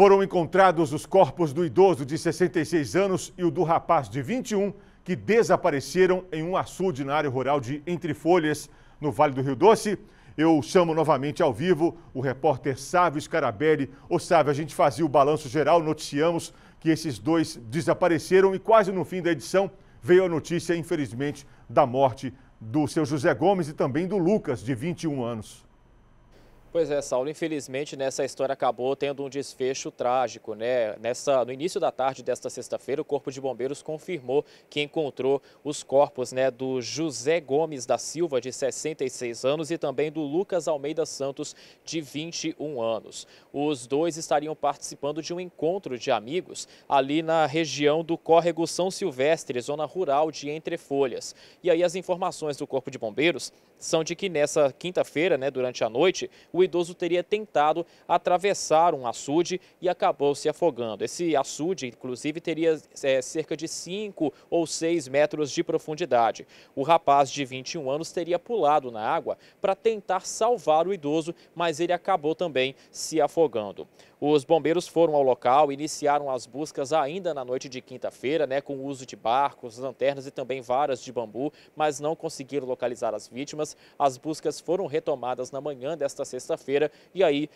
Foram encontrados os corpos do idoso de 66 anos e o do rapaz de 21, que desapareceram em um açude na área rural de Entre Folhas, no Vale do Rio Doce. Eu chamo novamente ao vivo o repórter Sávio Scarabelli. Ô Sávio, a gente fazia o balanço geral, noticiamos que esses dois desapareceram e quase no fim da edição veio a notícia, infelizmente, da morte do seu José Gomes e também do Lucas, de 21 anos. Pois é, Saulo, infelizmente nessa história acabou tendo um desfecho trágico, né? No início da tarde desta sexta-feira, o Corpo de Bombeiros confirmou que encontrou os corpos, né, do José Gomes da Silva, de 66 anos, e também do Lucas Almeida Santos, de 21 anos. Os dois estariam participando de um encontro de amigos ali na região do córrego São Silvestre, zona rural de Entre Folhas. E aí as informações do Corpo de Bombeiros são de que nessa quinta-feira, né, durante a noite, o idoso teria tentado atravessar um açude e acabou se afogando. Esse açude, inclusive, teria cerca de 5 ou 6 metros de profundidade. O rapaz de 21 anos teria pulado na água para tentar salvar o idoso, mas ele acabou também se afogando. Os bombeiros foram ao local, iniciaram as buscas ainda na noite de quinta-feira, né, com o uso de barcos, lanternas e também varas de bambu, mas não conseguiram localizar as vítimas. As buscas foram retomadas na manhã desta sexta-feira e aí,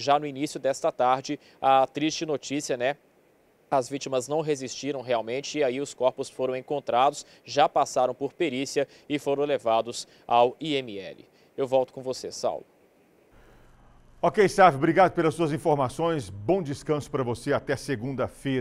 já no início desta tarde, a triste notícia, né? As vítimas não resistiram realmente e aí os corpos foram encontrados, já passaram por perícia e foram levados ao IML. Eu volto com você, Saulo. Ok, Sávio, obrigado pelas suas informações. Bom descanso para você até segunda-feira.